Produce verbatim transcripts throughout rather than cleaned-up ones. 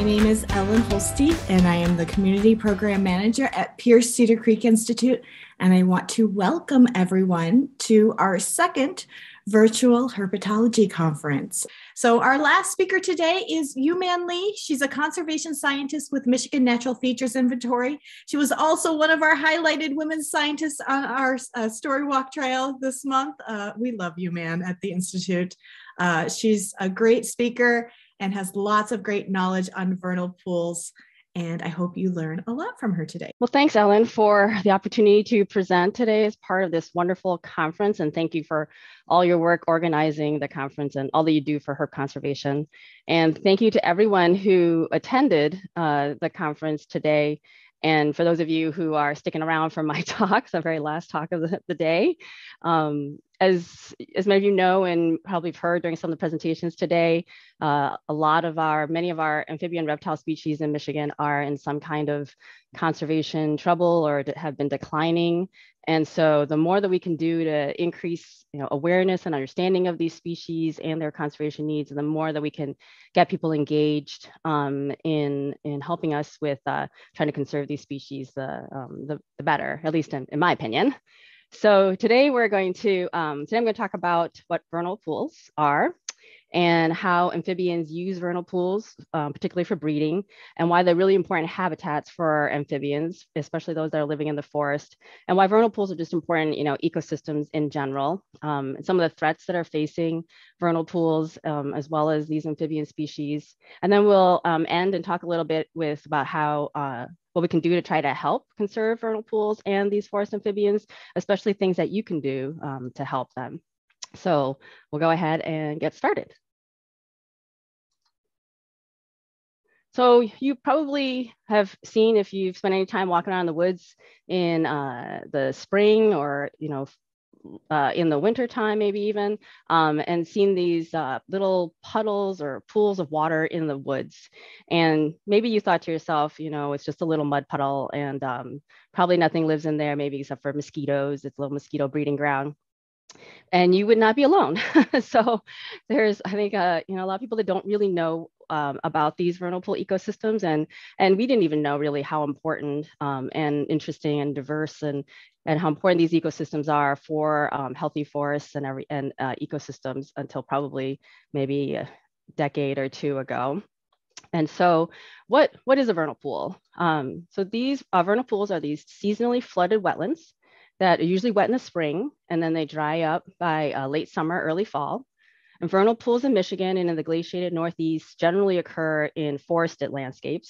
My name is Ellen Holste, and I am the Community Program Manager at Pierce Cedar Creek Institute, and I want to welcome everyone to our second virtual herpetology conference. So our last speaker today is Yu Man Lee. She's a conservation scientist with Michigan Natural Features Inventory. She was also one of our highlighted women scientists on our uh, Story Walk Trail this month. Uh, we love Yu Man at the Institute. Uh, she's a great speaker and has lots of great knowledge on vernal pools. And I hope you learn a lot from her today. Well, thanks, Ellen, for the opportunity to present today as part of this wonderful conference. And thank you for all your work organizing the conference and all that you do for herb conservation. And thank you to everyone who attended uh, the conference today. And for those of you who are sticking around for my talks, the very last talk of the, the day. Um, As, as many of you know, and probably heard during some of the presentations today, uh, a lot of our, many of our amphibian reptile species in Michigan are in some kind of conservation trouble or have been declining. And so the more that we can do to increase you know, awareness and understanding of these species and their conservation needs, the more that we can get people engaged um, in, in helping us with uh, trying to conserve these species, the, um, the, the better, at least in, in my opinion. So today we're going to, um, today I'm going to talk about what vernal pools are and how amphibians use vernal pools, um, particularly for breeding, and why they're really important habitats for amphibians, especially those that are living in the forest, and why vernal pools are just important, you know, ecosystems in general, um, and some of the threats that are facing vernal pools, um, as well as these amphibian species. And then we'll um, end and talk a little bit with about how uh, what we can do to try to help conserve vernal pools and these forest amphibians, especially things that you can do um, to help them. So we'll go ahead and get started. So you probably have seen, if you've spent any time walking around the woods in uh, the spring or, you know, Uh, in the winter time, maybe even, um, and seen these uh, little puddles or pools of water in the woods. And maybe you thought to yourself, you know, it's just a little mud puddle and um, probably nothing lives in there, maybe except for mosquitoes. It's a little mosquito breeding ground. And you would not be alone. So there's, I think, uh, you know, a lot of people that don't really know Um, about these vernal pool ecosystems, and and we didn't even know really how important um, and interesting and diverse and and how important these ecosystems are for um, healthy forests and every and uh, ecosystems until probably maybe a decade or two ago. And so, what what is a vernal pool? Um, so these uh, vernal pools are these seasonally flooded wetlands that are usually wet in the spring, and then they dry up by uh, late summer, early fall. And vernal pools in Michigan and in the glaciated Northeast generally occur in forested landscapes.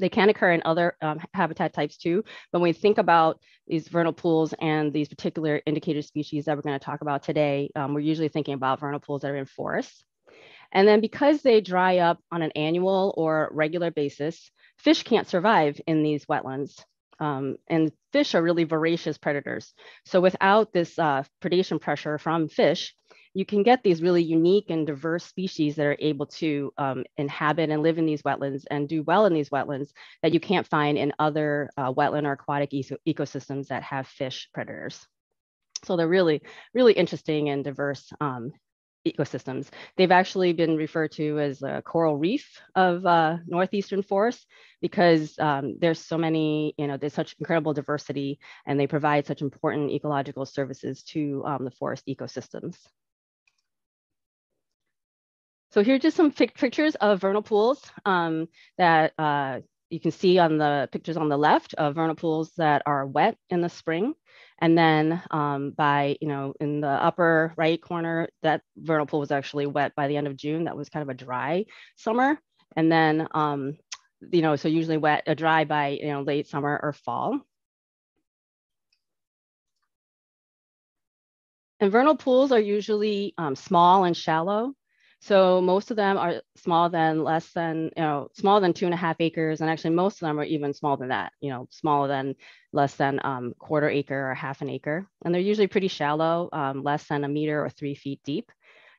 They can occur in other um, habitat types too, but when we think about these vernal pools and these particular indicator species that we're going to talk about today, um, we're usually thinking about vernal pools that are in forests. And then because they dry up on an annual or regular basis, fish can't survive in these wetlands. Um, and fish are really voracious predators. So without this uh, predation pressure from fish, you can get these really unique and diverse species that are able to um, inhabit and live in these wetlands and do well in these wetlands that you can't find in other uh, wetland or aquatic ecosystems that have fish predators. So they're really, really interesting and diverse um, ecosystems. They've actually been referred to as a coral reef of uh, northeastern forests because um, there's so many, you know, there's such incredible diversity and they provide such important ecological services to um, the forest ecosystems. So here are just some pictures of vernal pools um, that uh, you can see on the pictures on the left of vernal pools that are wet in the spring. And then um, by, you know, in the upper right corner, that vernal pool was actually wet by the end of June. That was kind of a dry summer. And then, um, you know, so usually wet, uh, dry by, you know, late summer or fall. And vernal pools are usually um, small and shallow. So most of them are small than less than, you know, smaller than two and a half acres. And actually most of them are even smaller than that, you know, smaller than less than um, quarter acre or half an acre. And they're usually pretty shallow, um, less than a meter or three feet deep.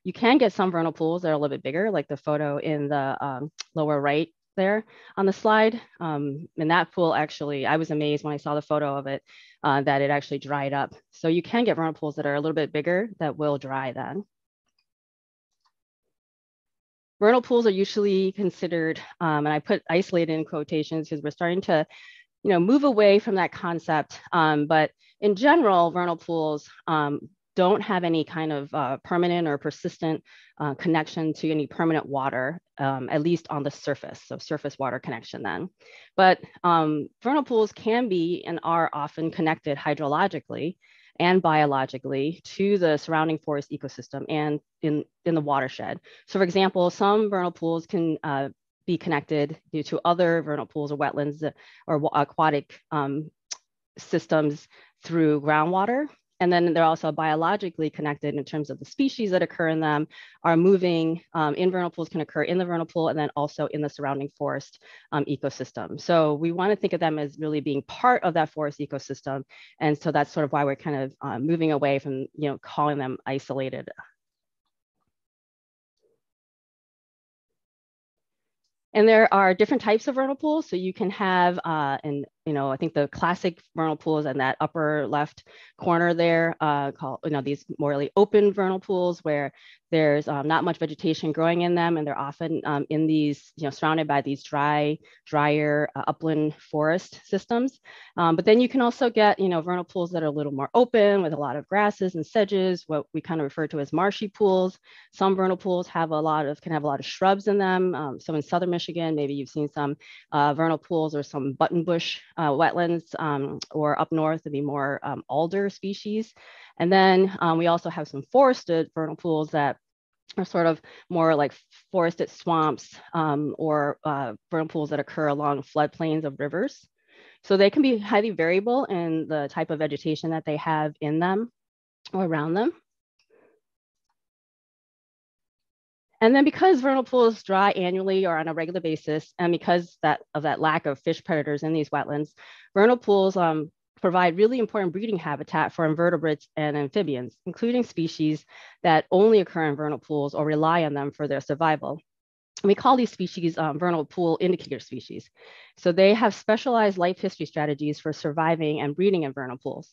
You can get some vernal pools that are a little bit bigger, like the photo in the um, lower right there on the slide. Um, and that pool actually, I was amazed when I saw the photo of it, uh, that it actually dried up. So you can get vernal pools that are a little bit bigger that will dry then. Vernal pools are usually considered, um, and I put isolated in quotations because we're starting to, you know, move away from that concept. Um, but in general, vernal pools um, don't have any kind of uh, permanent or persistent uh, connection to any permanent water, um, at least on the surface, so surface water connection then. But um, vernal pools can be and are often connected hydrologically and biologically to the surrounding forest ecosystem and in, in the watershed. So for example, some vernal pools can uh, be connected due to other vernal pools or wetlands or aquatic um, systems through groundwater. And then they're also biologically connected in terms of the species that occur in them are moving um, in vernal pools, can occur in the vernal pool and then also in the surrounding forest um, ecosystem. So we want to think of them as really being part of that forest ecosystem. And so that's sort of why we're kind of uh, moving away from, you know, calling them isolated. And there are different types of vernal pools. So you can have, uh, and you know, I think the classic vernal pools in that upper left corner there, uh, called, you know, these morely open vernal pools where there's um, not much vegetation growing in them, and they're often um, in these, you know, surrounded by these dry, drier uh, upland forest systems. Um, but then you can also get, you know, vernal pools that are a little more open with a lot of grasses and sedges, what we kind of refer to as marshy pools. Some vernal pools have a lot of, can have a lot of shrubs in them. Um, so in southern Michigan, Michigan, maybe you've seen some uh, vernal pools or some buttonbush uh, wetlands, um, or up north it'd be more um, alder species. And then um, we also have some forested vernal pools that are sort of more like forested swamps, um, or uh, vernal pools that occur along floodplains of rivers. So they can be highly variable in the type of vegetation that they have in them or around them. And then because vernal pools dry annually or on a regular basis, and because that, of that lack of fish predators in these wetlands, vernal pools um, provide really important breeding habitat for invertebrates and amphibians, including species that only occur in vernal pools or rely on them for their survival. We call these species um, vernal pool indicator species. So they have specialized life history strategies for surviving and breeding in vernal pools.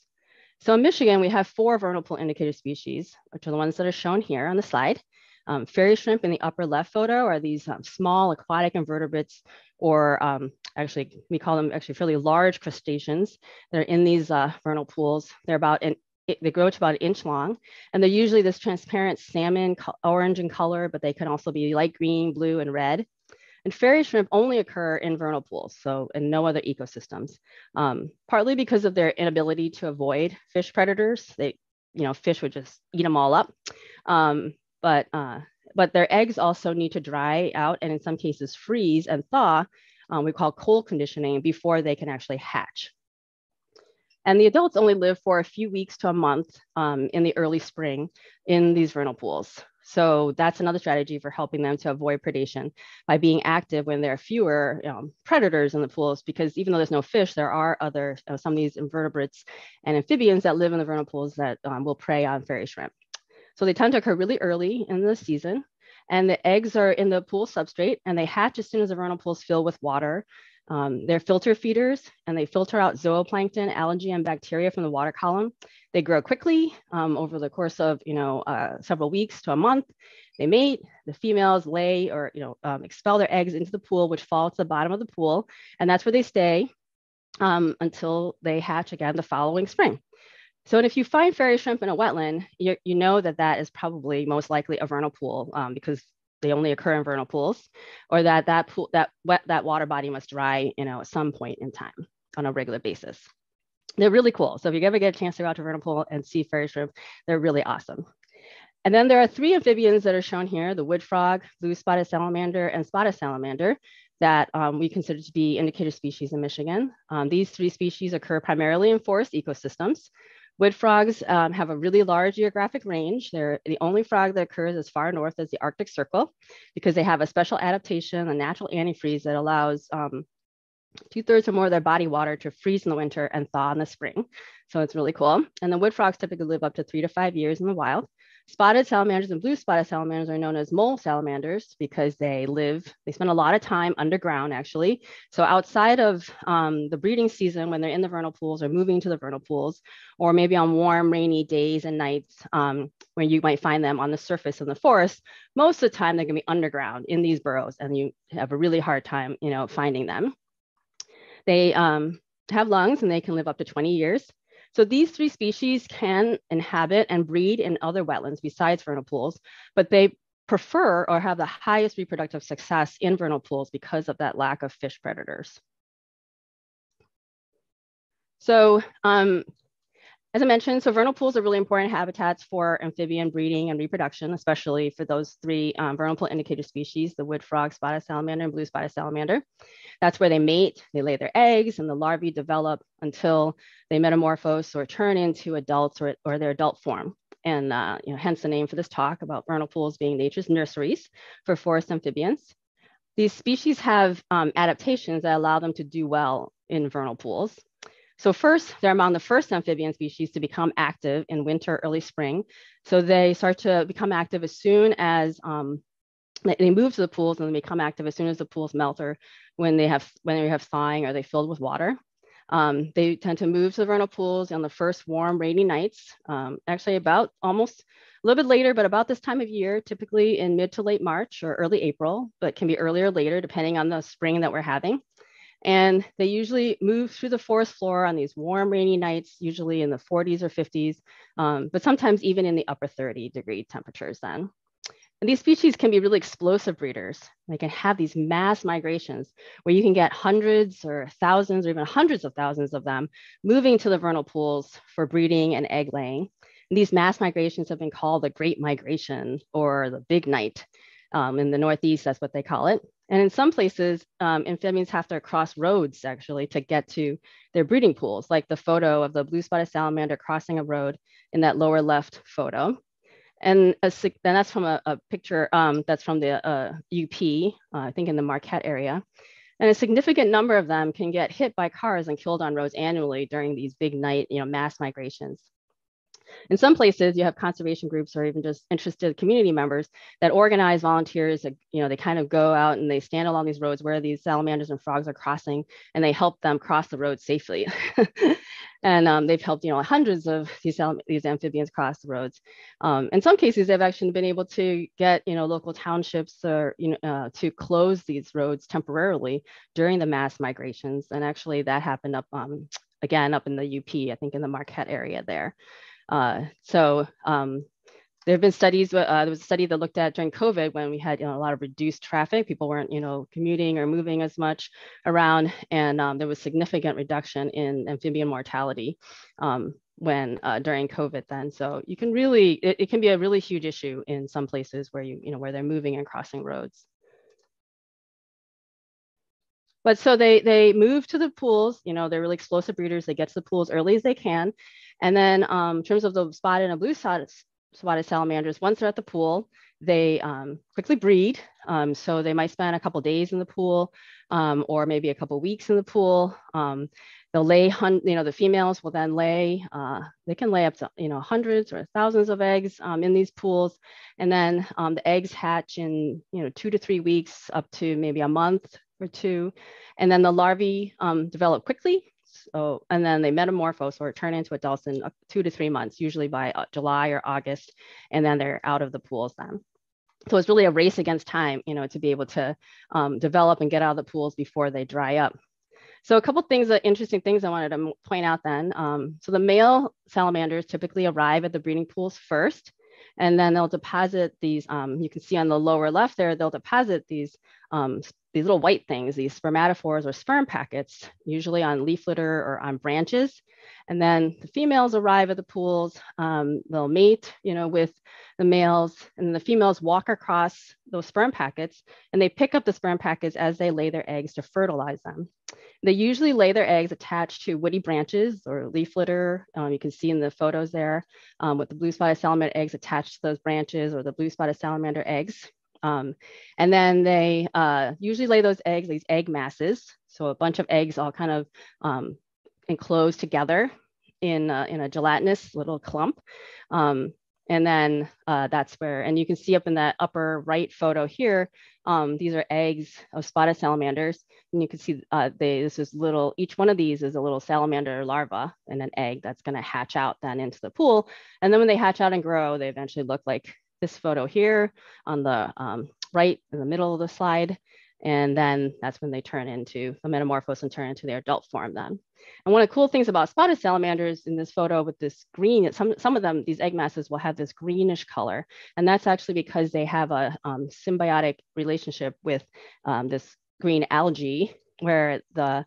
So in Michigan, we have four vernal pool indicator species, which are the ones that are shown here on the slide. Um, fairy shrimp in the upper left photo are these um, small aquatic invertebrates, or um, actually we call them actually fairly large crustaceans. They're in these uh, vernal pools. They're about an, they grow to about an inch long, and they're usually this transparent salmon orange in color, but they can also be light green, blue, and red. And fairy shrimp only occur in vernal pools, so in no other ecosystems, um, partly because of their inability to avoid fish predators. They, you know, fish would just eat them all up. Um, But, uh, but their eggs also need to dry out and in some cases freeze and thaw, um, we call cold conditioning, before they can actually hatch. And the adults only live for a few weeks to a month um, in the early spring in these vernal pools. So that's another strategy for helping them to avoid predation by being active when there are fewer um, predators in the pools, because even though there's no fish, there are other, uh, some of these invertebrates and amphibians that live in the vernal pools that um, will prey on fairy shrimp. So they tend to occur really early in the season, and the eggs are in the pool substrate, and they hatch as soon as the vernal pools fill with water. Um, they're filter feeders, and they filter out zooplankton, algae, and bacteria from the water column. They grow quickly um, over the course of, you know, uh, several weeks to a month. They mate, the females lay or, you know, um, expel their eggs into the pool, which fall to the bottom of the pool. And that's where they stay um, until they hatch again the following spring. So, and if you find fairy shrimp in a wetland, you, you know that that is probably most likely a vernal pool, um, because they only occur in vernal pools, or that that pool, that wet, that water body must dry, you know, at some point in time on a regular basis. They're really cool. So if you ever get a chance to go out to a vernal pool and see fairy shrimp, they're really awesome. And then there are three amphibians that are shown here: the wood frog, blue spotted salamander, and spotted salamander, that um, we consider to be indicator species in Michigan. Um, these three species occur primarily in forest ecosystems. Wood frogs um, have a really large geographic range. They're the only frog that occurs as far north as the Arctic Circle, because they have a special adaptation, a natural antifreeze that allows um, two-thirds or more of their body water to freeze in the winter and thaw in the spring. So it's really cool. And the wood frogs typically live up to three to five years in the wild. Spotted salamanders and blue spotted salamanders are known as mole salamanders because they live, they spend a lot of time underground actually. So outside of um, the breeding season, when they're in the vernal pools or moving to the vernal pools, or maybe on warm, rainy days and nights um, where you might find them on the surface in the forest, most of the time they're gonna be underground in these burrows and you have a really hard time, you know, finding them. They um, have lungs and they can live up to twenty years. So these three species can inhabit and breed in other wetlands besides vernal pools, but they prefer or have the highest reproductive success in vernal pools because of that lack of fish predators. So um, as I mentioned, so vernal pools are really important habitats for amphibian breeding and reproduction, especially for those three um, vernal pool indicator species, the wood frog, spotted salamander, and blue spotted salamander. That's where they mate, they lay their eggs, and the larvae develop until they metamorphose or turn into adults or, or their adult form. And uh, you know, hence the name for this talk about vernal pools being nature's nurseries for forest amphibians. These species have um, adaptations that allow them to do well in vernal pools. So first, they're among the first amphibian species to become active in winter, early spring. So they start to become active as soon as um, they move to the pools, and they become active as soon as the pools melt or when they have when they have thawing or they filled with water. Um, they tend to move to the vernal pools on the first warm, rainy nights. Um, actually, about almost a little bit later, but about this time of year, typically in mid to late March or early April, but can be earlier or later depending on the spring that we're having. And they usually move through the forest floor on these warm, rainy nights, usually in the forties or fifties, um, but sometimes even in the upper thirty degree temperatures then. And these species can be really explosive breeders. They can have these mass migrations where you can get hundreds or thousands or even hundreds of thousands of them moving to the vernal pools for breeding and egg laying. And these mass migrations have been called the Great Migration or the Big Night. Um, in the Northeast, that's what they call it. And in some places, um, amphibians have to cross roads actually to get to their breeding pools, like the photo of the blue spotted salamander crossing a road in that lower left photo. And, a, and that's from a, a picture um, that's from the uh, U P, uh, I think in the Marquette area. And a significant number of them can get hit by cars and killed on roads annually during these big night, you know, mass migrations. In some places, you have conservation groups or even just interested community members that organize volunteers that, you know, they kind of go out and they stand along these roads where these salamanders and frogs are crossing, and they help them cross the road safely. And um, they've helped, you know, hundreds of these, these amphibians cross the roads. Um, in some cases, they've actually been able to get, you know, local townships or, you know, uh, to close these roads temporarily during the mass migrations. And actually that happened up, um, again, up in the U P, I think in the Marquette area there. Uh, so um, there have been studies, uh, there was a study that looked at during COVID when we had, you know, a lot of reduced traffic, people weren't, you know, commuting or moving as much around, and um, there was significant reduction in amphibian mortality um, when uh, during COVID then. So you can really, it, it can be a really huge issue in some places where you, you know, where they're moving and crossing roads. But so they, they move to the pools, you know, they're really explosive breeders, they get to the pools early as they can. And then um, in terms of the spotted and blue spotted, spotted salamanders, once they're at the pool, they um, quickly breed. Um, so they might spend a couple days in the pool um, or maybe a couple weeks in the pool. Um, they'll lay, you know, the females will then lay, uh, they can lay up to, you know, hundreds or thousands of eggs um, in these pools. And then um, the eggs hatch in, you know, two to three weeks up to maybe a month or two. And then the larvae um, develop quickly. So, and then they metamorphose or turn into adults in two to three months, usually by July or August, and then they're out of the pools then. So it's really a race against time, you know, to be able to um, develop and get out of the pools before they dry up. So a couple of things, interesting things I wanted to point out then. Um, so the male salamanders typically arrive at the breeding pools first, and then they'll deposit these, um, you can see on the lower left there, they'll deposit these um, these little white things, these spermatophores or sperm packets, usually on leaf litter or on branches. And then the females arrive at the pools, um, they'll mate, you know, with the males, and the females walk across those sperm packets, and they pick up the sperm packets as they lay their eggs to fertilize them. They usually lay their eggs attached to woody branches or leaf litter. Um, you can see in the photos there um, with the blue spotted salamander eggs attached to those branches or the blue spotted salamander eggs. Um, and then they uh, usually lay those eggs, these egg masses. So a bunch of eggs all kind of um, enclosed together in a, in a gelatinous little clump. Um, And then uh, that's where, and you can see up in that upper right photo here, um, these are eggs of spotted salamanders. And you can see uh, they, this is little, each one of these is a little salamander larva and an egg that's gonna hatch out then into the pool. And then when they hatch out and grow, they eventually look like this photo here on the um, right in the middle of the slide. And then that's when they turn into the metamorphose and turn into their adult form then. And one of the cool things about spotted salamanders in this photo with this green, some, some of them, these egg masses will have this greenish color. And that's actually because they have a um, symbiotic relationship with um, this green algae, where the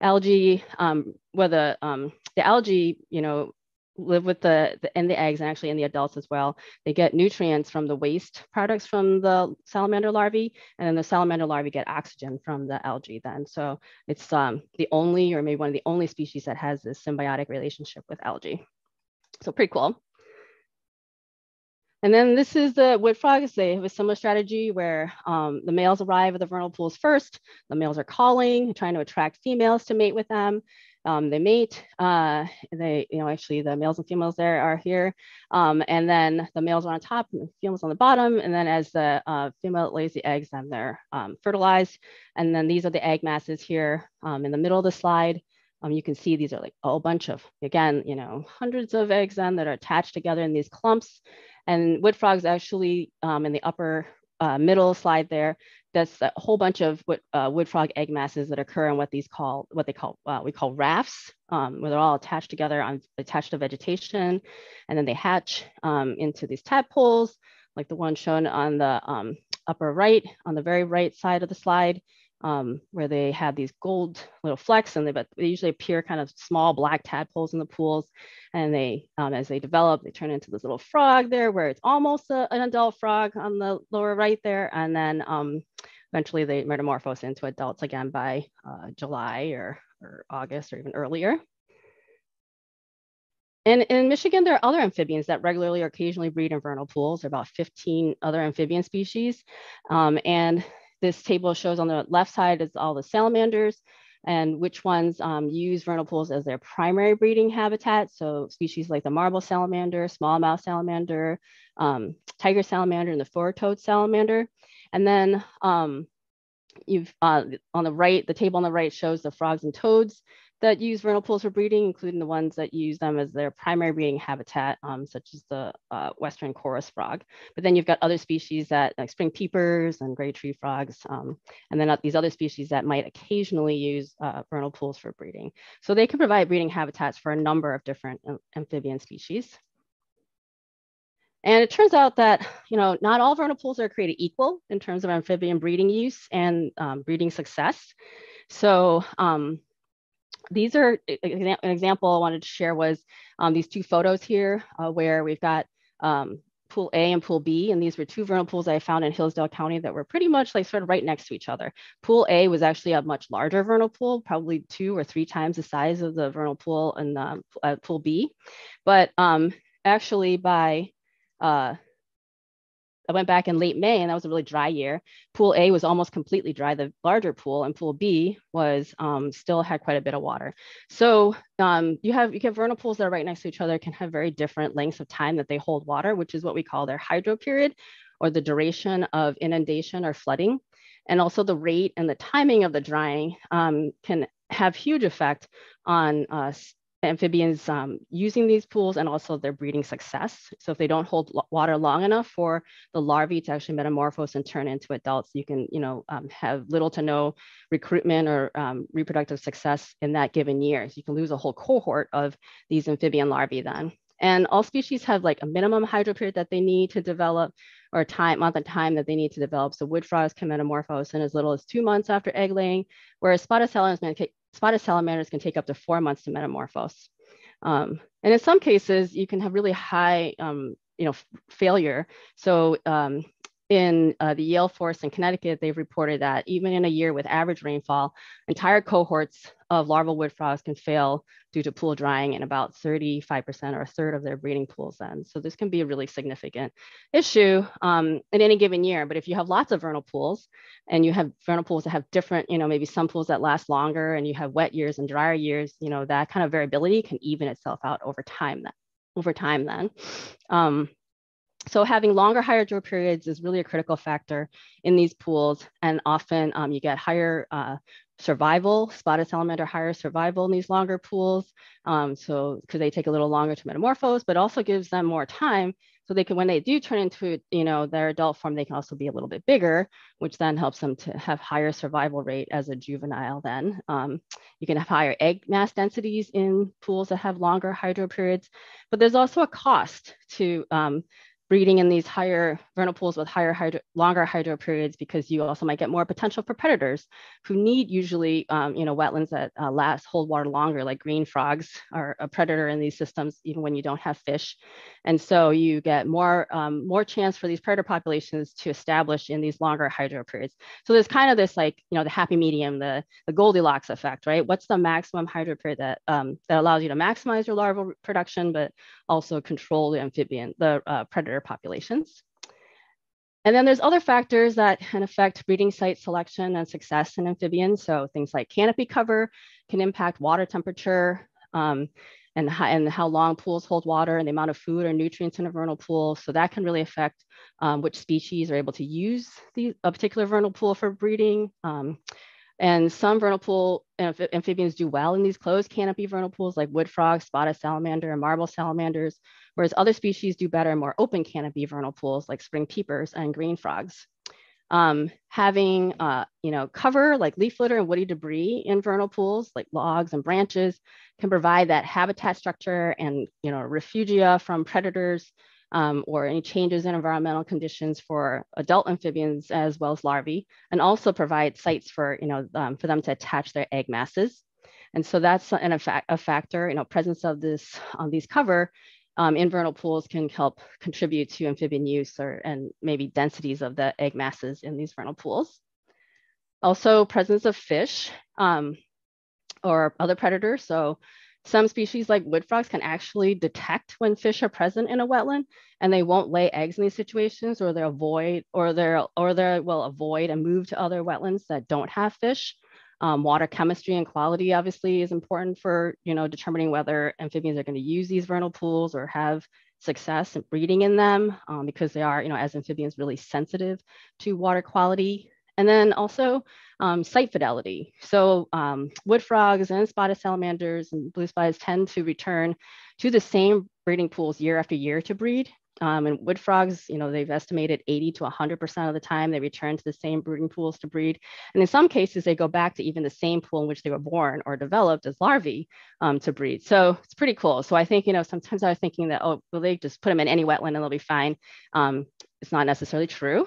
algae, um, where the, um, the algae, you know, live with the, the and the eggs, and actually in the adults as well. They get nutrients from the waste products from the salamander larvae, and then the salamander larvae get oxygen from the algae then. So it's um, the only, or maybe one of the only species that has this symbiotic relationship with algae. So pretty cool. And then this is the wood frogs. They have a similar strategy where um, the males arrive at the vernal pools first. The males are calling, trying to attract females to mate with them. Um, they mate, uh, they, you know, actually the males and females there are here. Um, and then the males are on top and the females on the bottom. And then as the uh, female lays the eggs, then they're um, fertilized. And then these are the egg masses here um, in the middle of the slide. Um, you can see these are like a whole bunch of, again, you know, hundreds of eggs then that are attached together in these clumps. And wood frogs actually um, in the upper uh, middle slide there, that's a whole bunch of wood, uh, wood frog egg masses that occur in what these call, what they call, uh, we call rafts, um, where they're all attached together, on, attached to vegetation, and then they hatch um, into these tadpoles, like the one shown on the um, upper right, on the very right side of the slide, um, where they have these gold little flecks, and they, but they usually appear kind of small black tadpoles in the pools, and they, um, as they develop, they turn into this little frog there, where it's almost a, an adult frog on the lower right there, and then, um, eventually they metamorphose into adults again by uh, July or, or August or even earlier. And in Michigan, there are other amphibians that regularly or occasionally breed in vernal pools. There are about fifteen other amphibian species. Um, and this table shows on the left side is all the salamanders and which ones um, use vernal pools as their primary breeding habitat. So species like the marble salamander, smallmouth salamander, um, tiger salamander, and the four-toed salamander. And then um, you've uh, on the right, the table on the right shows the frogs and toads that use vernal pools for breeding, including the ones that use them as their primary breeding habitat, um, such as the uh, western chorus frog. But then you've got other species that, like spring peepers and gray tree frogs, um, and then these other species that might occasionally use uh, vernal pools for breeding. So they can provide breeding habitats for a number of different um, amphibian species. And it turns out that, you know, not all vernal pools are created equal in terms of amphibian breeding use and um, breeding success. So um, these are, an example I wanted to share was um, these two photos here uh, where we've got um, pool A and pool B, and these were two vernal pools I found in Hillsdale County that were pretty much like sort of right next to each other. Pool A was actually a much larger vernal pool, probably two or three times the size of the vernal pool in uh, uh, pool B. But um, actually by, Uh, I went back in late May, and that was a really dry year. Pool A was almost completely dry, the larger pool, and pool B was um, still had quite a bit of water. So um, you have you have vernal pools that are right next to each other can have very different lengths of time that they hold water, which is what we call their hydro period, or the duration of inundation or flooding. And also the rate and the timing of the drying um, can have huge effect on uh, amphibians um, using these pools and also their breeding success. So if they don't hold water long enough for the larvae to actually metamorphose and turn into adults, you can, you know, um, have little to no recruitment or um, reproductive success in that given year. So you can lose a whole cohort of these amphibian larvae then. And all species have like a minimum hydro period that they need to develop, or time, amount of time that they need to develop. So wood frogs can metamorphose in as little as two months after egg laying, whereas spotted salamanders can Spotted salamanders can take up to four months to metamorphose. Um, and in some cases, you can have really high, um, you know, failure. So um, in uh, the Yale Forest in Connecticut, they've reported that even in a year with average rainfall, entire cohorts of larval wood frogs can fail due to pool drying in about thirty-five percent or a third of their breeding pools then. So this can be a really significant issue um, in any given year. But if you have lots of vernal pools and you have vernal pools that have different, you know, maybe some pools that last longer and you have wet years and drier years, you know, that kind of variability can even itself out over time then. Over time then. Um, So having longer hydro periods is really a critical factor in these pools, and often um, you get higher uh, survival, spotted salamander higher survival in these longer pools. Um, so because they take a little longer to metamorphose, but also gives them more time. So they can, when they do turn into, you know, their adult form, they can also be a little bit bigger, which then helps them to have higher survival rate as a juvenile then. Um, you can have higher egg mass densities in pools that have longer hydro periods, but there's also a cost to um, breeding in these higher vernal pools with higher hydro, longer hydro periods, because you also might get more potential for predators who need usually, um, you know, wetlands that uh, last, hold water longer, like green frogs are a predator in these systems, even when you don't have fish. And so you get more, um, more chance for these predator populations to establish in these longer hydro periods. So there's kind of this, like, you know, the happy medium, the, the Goldilocks effect, right? What's the maximum hydro period that, um, that allows you to maximize your larval production, but also control the amphibian, the uh, predator populations. And then there's other factors that can affect breeding site selection and success in amphibians. So things like canopy cover can impact water temperature um, and, and how long pools hold water and the amount of food or nutrients in a vernal pool. So that can really affect um, which species are able to use the, a particular vernal pool for breeding. Um, And some vernal pool amph- amphibians do well in these closed canopy vernal pools, like wood frogs, spotted salamander, and marble salamanders, whereas other species do better in more open canopy vernal pools, like spring peepers and green frogs. Um, having, uh, you know, cover like leaf litter and woody debris in vernal pools, like logs and branches, can provide that habitat structure and, you know, refugia from predators Um, or any changes in environmental conditions for adult amphibians as well as larvae, and also provide sites for, you know, um, for them to attach their egg masses. And so that's an, a, fa a factor, you know, presence of this, um, these cover um, in vernal pools can help contribute to amphibian use or, and maybe densities of the egg masses in these vernal pools. Also presence of fish um, or other predators. So some species like wood frogs can actually detect when fish are present in a wetland, and they won't lay eggs in these situations, or they avoid, or they or they will avoid and move to other wetlands that don't have fish. Um, water chemistry and quality obviously is important for, you know, determining whether amphibians are going to use these vernal pools or have success in breeding in them, um, because they are, you know, as amphibians, really sensitive to water quality. And then also um, site fidelity. So um, wood frogs and spotted salamanders and blue spies tend to return to the same breeding pools year after year to breed. Um, and wood frogs, you know, they've estimated eighty to one hundred percent of the time they return to the same breeding pools to breed. And in some cases, they go back to even the same pool in which they were born or developed as larvae um, to breed. So it's pretty cool. So I think, you know, sometimes I was thinking that, oh, well, they just put them in any wetland and they'll be fine. Um, it's not necessarily true.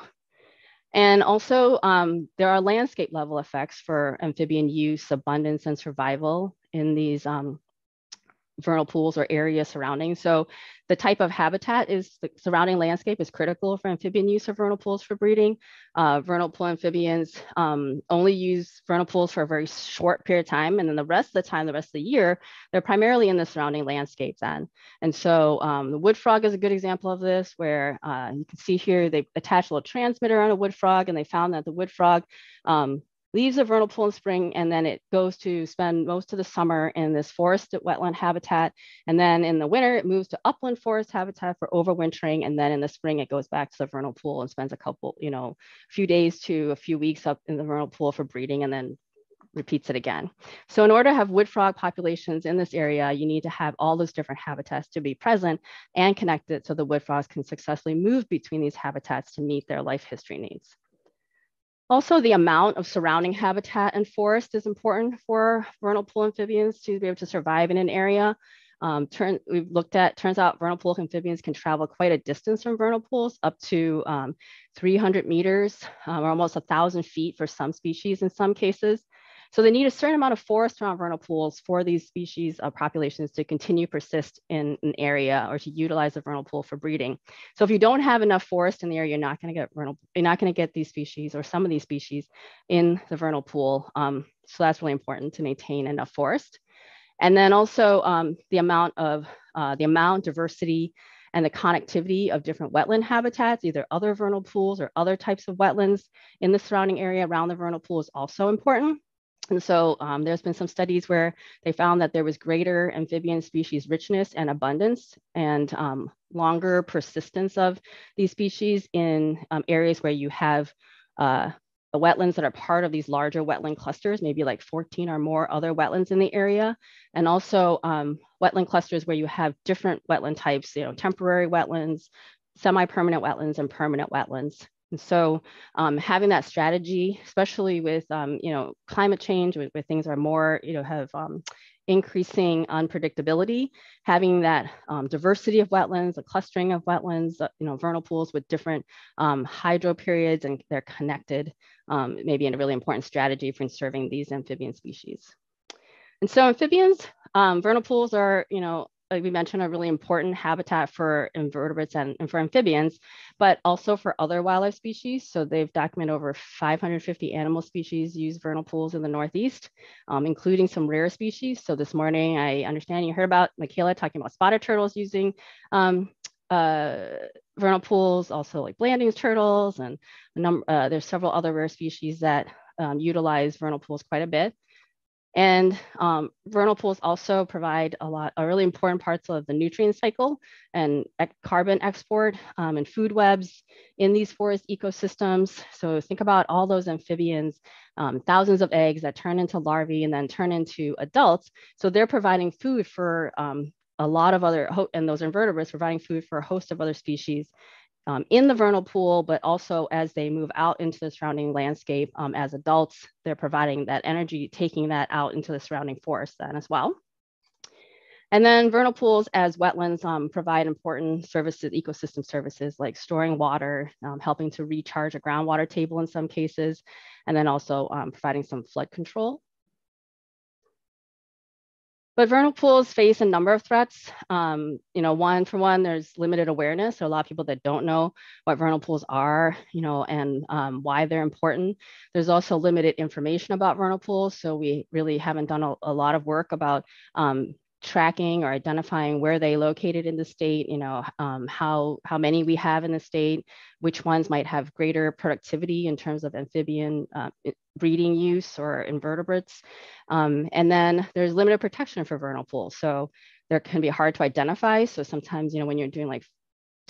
And also um, there are landscape level effects for amphibian use, abundance, and survival in these um, vernal pools or area surroundings. So the type of habitat is the surrounding landscape is critical for amphibian use of vernal pools for breeding. Uh, vernal pool amphibians um, only use vernal pools for a very short period of time. And then the rest of the time, the rest of the year, they're primarily in the surrounding landscape then. And so um, the wood frog is a good example of this, where uh, you can see here, they attach a little transmitter on a wood frog, and they found that the wood frog um, leaves a vernal pool in spring, and then it goes to spend most of the summer in this forested wetland habitat. And then in the winter, it moves to upland forest habitat for overwintering. And then in the spring, it goes back to the vernal pool and spends a couple, you know, a few days to a few weeks up in the vernal pool for breeding, and then repeats it again. So in order to have wood frog populations in this area, you need to have all those different habitats to be present and connected so the wood frogs can successfully move between these habitats to meet their life history needs. Also, the amount of surrounding habitat and forest is important for vernal pool amphibians to be able to survive in an area. Um, turn, we've looked at, turns out vernal pool amphibians can travel quite a distance from vernal pools, up to um, three hundred meters um, or almost one thousand feet for some species in some cases. So they need a certain amount of forest around vernal pools for these species uh, populations to continue persist in an area or to utilize the vernal pool for breeding. So if you don't have enough forest in the area, you're not going to get vernal, you're not going to get these species or some of these species in the vernal pool. Um, so that's really important to maintain enough forest. And then also um, the amount of uh, the amount diversity and the connectivity of different wetland habitats, either other vernal pools or other types of wetlands in the surrounding area around the vernal pool, is also important. And so um, there's been some studies where they found that there was greater amphibian species richness and abundance and um, longer persistence of these species in um, areas where you have uh, the wetlands that are part of these larger wetland clusters, maybe like fourteen or more other wetlands in the area. And also um, wetland clusters where you have different wetland types, you know, temporary wetlands, semi-permanent wetlands, and permanent wetlands. And so um, having that strategy, especially with, um, you know, climate change, where, where things are more, you know, have um, increasing unpredictability, having that um, diversity of wetlands, a clustering of wetlands, you know, vernal pools with different um, hydro periods, and they're connected, um, maybe in a really important strategy for conserving these amphibian species. And so amphibians, um, vernal pools are, you know, like we mentioned, a really important habitat for invertebrates and, and for amphibians, but also for other wildlife species. So they've documented over five hundred fifty animal species use vernal pools in the Northeast, um, including some rare species. So this morning, I understand you heard about Michaela talking about spotted turtles using um, uh, vernal pools, also like Blanding's turtles, and a number, uh, there's several other rare species that um, utilize vernal pools quite a bit. And um, vernal pools also provide a lot, a really important parts of the nutrient cycle and e carbon export um, and food webs in these forest ecosystems. So think about all those amphibians, um, thousands of eggs that turn into larvae and then turn into adults. So they're providing food for um, a lot of other, and those invertebrates providing food for a host of other species um, in the vernal pool, but also as they move out into the surrounding landscape um, as adults, they're providing that energy, taking that out into the surrounding forest then as well. And then vernal pools as wetlands um, provide important services, ecosystem services like storing water, um, helping to recharge a groundwater table in some cases, and then also um, providing some flood control. But vernal pools face a number of threats. Um, you know, one for one, there's limited awareness. So a lot of people that don't know what vernal pools are, you know, and um, why they're important. There's also limited information about vernal pools. So we really haven't done a, a lot of work about um, tracking or identifying where they located in the state, you know, um, how, how many we have in the state, which ones might have greater productivity in terms of amphibian uh, breeding use or invertebrates. Um, and then there's limited protection for vernal pools. So there can be hard to identify. So sometimes, you know, when you're doing like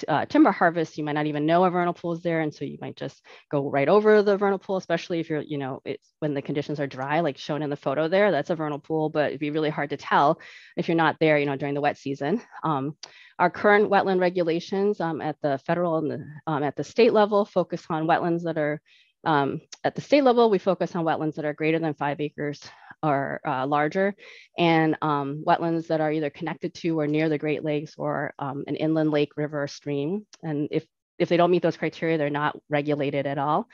Uh, timber harvest, you might not even know a vernal pool is there, and so you might just go right over the vernal pool, especially if you're, you know, it's when the conditions are dry, like shown in the photo there, that's a vernal pool, but it'd be really hard to tell if you're not there, you know, during the wet season. Um, our current wetland regulations um, at the federal and the, um, at the state level focus on wetlands that are, um, at the state level, we focus on wetlands that are greater than five acres or uh, larger, and um, wetlands that are either connected to or near the Great Lakes or um, an inland lake, river, or stream. And if, if they don't meet those criteria, they're not regulated at all.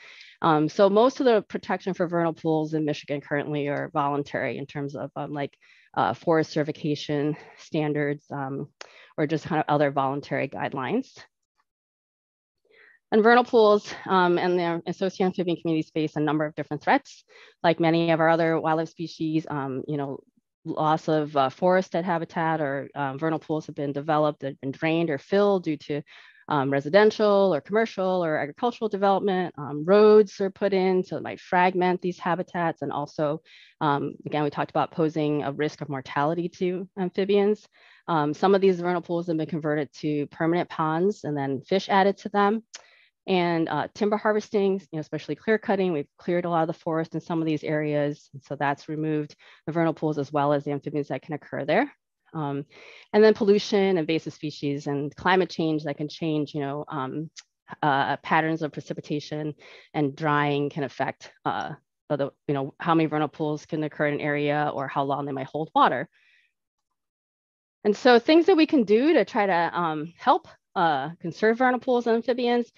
Um, so most of the protection for vernal pools in Michigan currently are voluntary in terms of um, like uh, forest certification standards um, or just kind of other voluntary guidelines. And vernal pools um, and their associated amphibian communities face a number of different threats, like many of our other wildlife species. Um, you know, loss of uh, forested habitat or um, vernal pools have been developed, they've been drained or filled due to um, residential or commercial or agricultural development. Um, roads are put in, so it might fragment these habitats, and also, um, again, we talked about posing a risk of mortality to amphibians. Um, some of these vernal pools have been converted to permanent ponds, and then fish added to them. And uh, timber harvesting, you know, especially clear cutting, we've cleared a lot of the forest in some of these areas. So that's removed the vernal pools as well as the amphibians that can occur there. Um, and then pollution, invasive species, and climate change that can change, you know, um, uh, patterns of precipitation and drying can affect, uh, the, you know, how many vernal pools can occur in an area or how long they might hold water. And so things that we can do to try to um, help uh, conserve vernal pools and amphibians.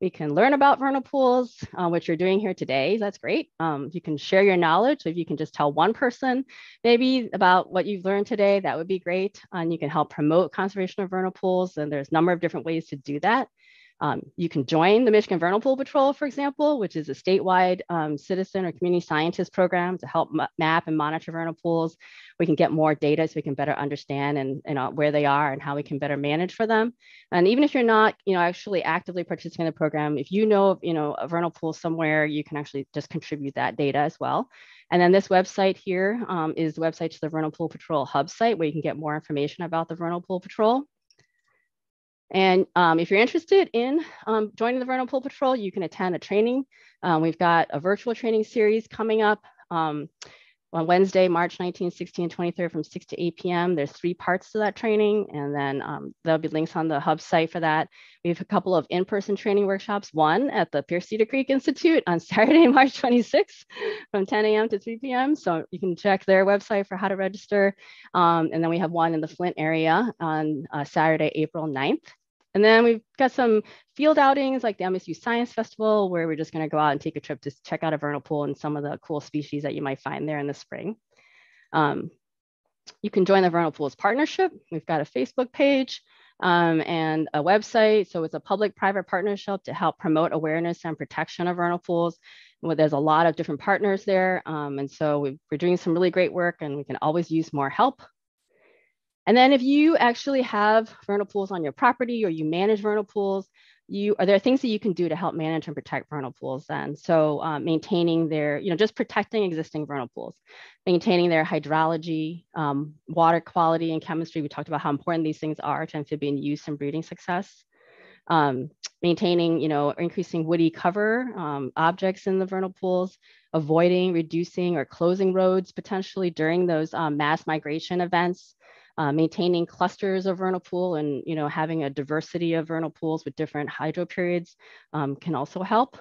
We can learn about vernal pools, uh, which you're doing here today. That's great. Um, you can share your knowledge. If you can just tell one person maybe about what you've learned today, that would be great. And you can help promote conservation of vernal pools. And there's a number of different ways to do that. Um, you can join the Michigan Vernal Pool Patrol, for example, which is a statewide um, citizen or community scientist program to help ma map and monitor vernal pools. We can get more data so we can better understand and, and uh, where they are and how we can better manage for them. And even if you're not, you know, actually actively participating in the program, if you know, you know, a vernal pool somewhere, you can actually just contribute that data as well. And then this website here um, is the website to the Vernal Pool Patrol hub site, where you can get more information about the Vernal Pool Patrol. And um, if you're interested in um, joining the Vernal Pool Patrol, you can attend a training. Um, we've got a virtual training series coming up um, on Wednesday, March nineteenth, sixteenth, and twenty-third from six to eight p m There's three parts to that training. And then um, there'll be links on the hub site for that. We have a couple of in-person training workshops, one at the Pierce Cedar Creek Institute on Saturday, March twenty-sixth from ten a m to three p m So you can check their website for how to register. Um, and then we have one in the Flint area on uh, Saturday, April ninth. And then we've got some field outings like the M S U Science Festival, where we're just gonna go out and take a trip to check out a vernal pool and some of the cool species that you might find there in the spring. Um, you can join the Vernal Pools Partnership. We've got a Facebook page um, and a website. So it's a public-private partnership to help promote awareness and protection of vernal pools. Well, there's a lot of different partners there. Um, and so we've, we're doing some really great work, and we can always use more help. And then if you actually have vernal pools on your property or you manage vernal pools, you are there are things that you can do to help manage and protect vernal pools then. So uh, maintaining their, you know, just protecting existing vernal pools, maintaining their hydrology, um, water quality and chemistry. We talked about how important these things are to amphibian use and breeding success. Um, maintaining, you know, increasing woody cover um, objects in the vernal pools, avoiding, reducing or closing roads potentially during those um, mass migration events. Uh, maintaining clusters of vernal pool and, you know, having a diversity of vernal pools with different hydro periods um, can also help.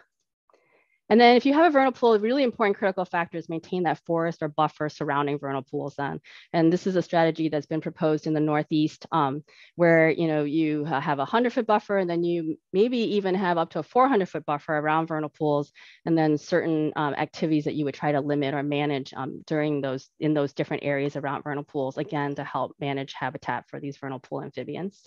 And then if you have a vernal pool, a really important critical factor is maintain that forest or buffer surrounding vernal pools then. And this is a strategy that's been proposed in the Northeast um, where, you know, you have a hundred foot buffer, and then you maybe even have up to a four hundred foot buffer around vernal pools, and then certain um, activities that you would try to limit or manage um, during those, in those different areas around vernal pools, again, to help manage habitat for these vernal pool amphibians.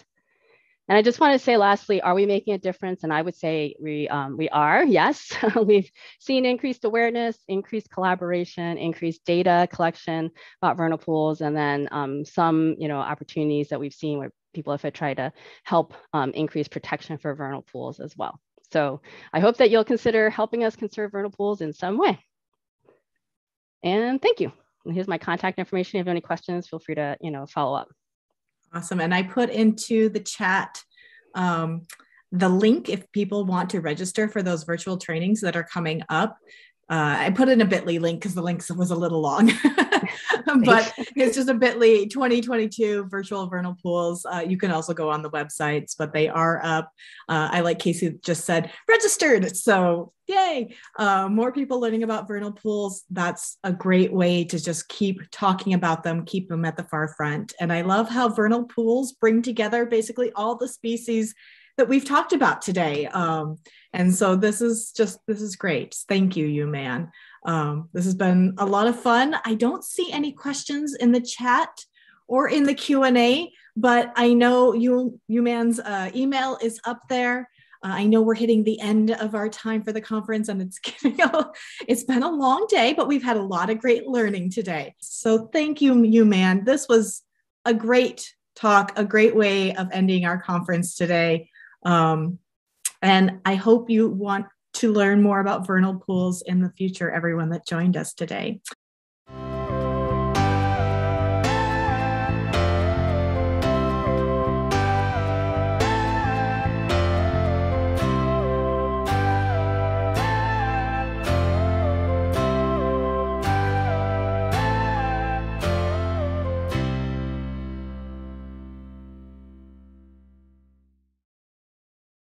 And I just want to say, lastly, are we making a difference? And I would say we, um, we are, yes. We've seen increased awareness, increased collaboration, increased data collection about vernal pools, and then um, some, you know, opportunities that we've seen where people have tried to help um, increase protection for vernal pools as well. So I hope that you'll consider helping us conserve vernal pools in some way. And thank you. And here's my contact information. If you have any questions, feel free to, you know, follow up. Awesome. And I put into the chat um, the link if people want to register for those virtual trainings that are coming up. Uh, I put in a bit dot L Y link because the link was a little long, but it's just a bit dot L Y twenty twenty-two virtual vernal pools. Uh, you can also go on the websites, but they are up. Uh, I like Casey just said, registered. So yay, uh, more people learning about vernal pools. That's a great way to just keep talking about them, keep them at the far front. And I love how vernal pools bring together basically all the species that we've talked about today. Um, and so this is just, this is great. Thank you, Yu Man. Um, this has been a lot of fun. I don't see any questions in the chat or in the Q and A, but I know Yu, Yu Man's uh, email is up there. Uh, I know we're hitting the end of our time for the conference, and it's getting a, it's been a long day, but we've had a lot of great learning today. So thank you, Yu Man. This was a great talk, a great way of ending our conference today. Um, and I hope you want to learn more about vernal pools in the future, everyone that joined us today.